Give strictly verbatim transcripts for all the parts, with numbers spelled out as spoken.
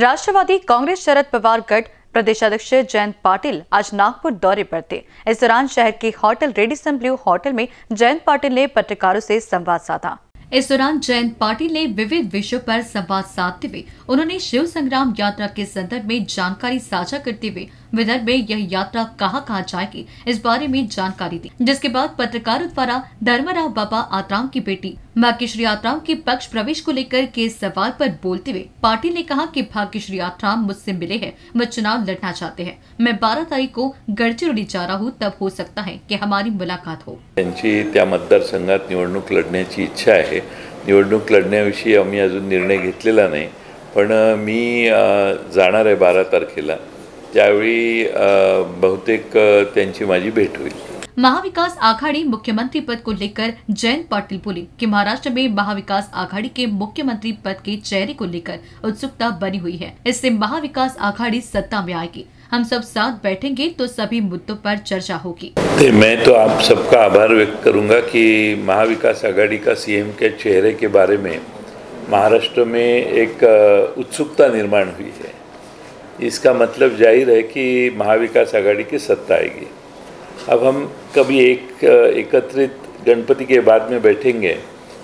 राष्ट्रवादी कांग्रेस शरद पवार गट प्रदेशाध्यक्ष जयंत पाटील आज नागपुर दौरे पर थे। इस दौरान शहर के होटल रेडिसन ब्लू होटल में जयंत पाटील ने पत्रकारों से संवाद साधा। इस दौरान जयंत पाटील ने विविध विषयों पर संवाद साधते हुए उन्होंने शिव संग्राम यात्रा के संदर्भ में जानकारी साझा करते हुए विदर्भ में यह यात्रा कहाँ कहाँ जाएगी इस बारे में जानकारी दी, जिसके बाद पत्रकारों द्वारा धर्मराव बाबा आत्राम की बेटी भाग्यश्री यात्रा के पक्ष प्रवेश को लेकर के सवाल पर बोलते हुए पाटील ने कहा कि भाग्यश्री यात्रा मुझसे मिले हैं, वह चुनाव लड़ना चाहते हैं। मैं बारह तारीख को गढ़चिरौली जा रहा हूँ, तब हो सकता है कि हमारी मुलाकात हो। मतदारसंघात निवडणूक लढण्याची इच्छा आहे। निवडणूक लढण्याविषयी आम्ही अजून निर्णय घेतलेला नाही, पण मी जाणार आहे बारह तारखेला, त्यावेळी बहुतेक त्यांची माझी भेट होईल। महाविकास आघाड़ी मुख्यमंत्री पद को लेकर जयंत पाटील बोले कि महाराष्ट्र में महाविकास आघाड़ी के मुख्यमंत्री पद के चेहरे को लेकर उत्सुकता बनी हुई है। इससे महाविकास आघाड़ी सत्ता में आएगी। हम सब साथ बैठेंगे तो सभी मुद्दों पर चर्चा होगी। मैं तो आप सबका आभार व्यक्त करूंगा कि महाविकास आघाड़ी का सीएम के चेहरे के बारे में महाराष्ट्र में एक उत्सुकता निर्माण हुई है। इसका मतलब जाहिर है कि महाविकास आघाड़ी की सत्ता आएगी। अब हम कभी एक एकत्रित गणपति के बाद में बैठेंगे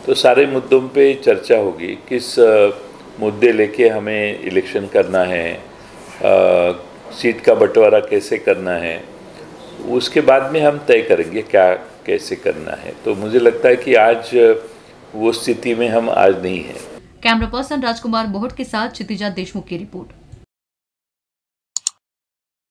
तो सारे मुद्दों पे चर्चा होगी। किस मुद्दे लेके हमें इलेक्शन करना है, आ, सीट का बंटवारा कैसे करना है, उसके बाद में हम तय करेंगे क्या कैसे करना है। तो मुझे लगता है कि आज वो स्थिति में हम आज नहीं हैं। कैमरा पर्सन राजकुमार बोहट के साथ क्षितिज देशमुख की रिपोर्ट।